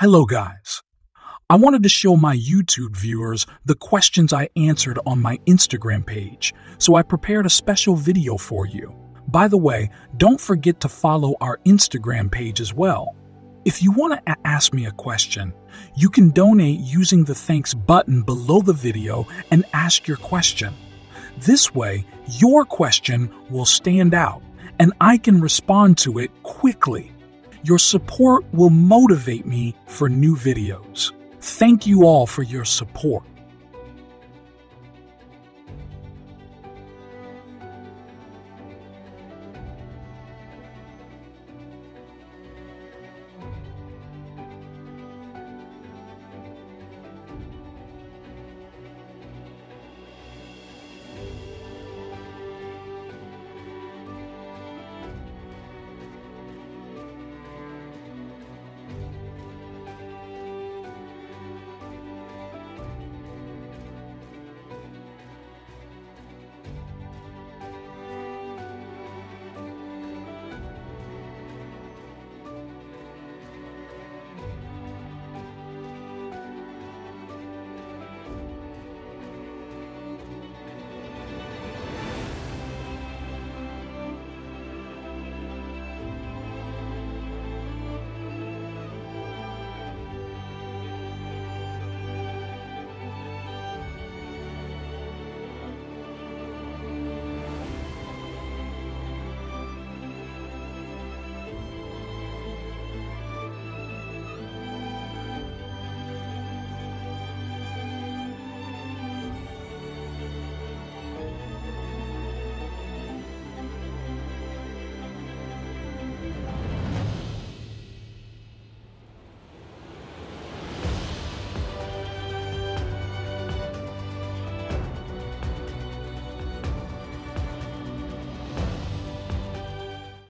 Hello guys, I wanted to show my YouTube viewers the questions I answered on my Instagram page, so I prepared a special video for you. By the way, don't forget to follow our Instagram page as well. If you want to ask me a question, you can donate using the thanks button below the video and ask your question. This way, your question will stand out and I can respond to it quickly. Your support will motivate me for new videos. Thank you all for your support.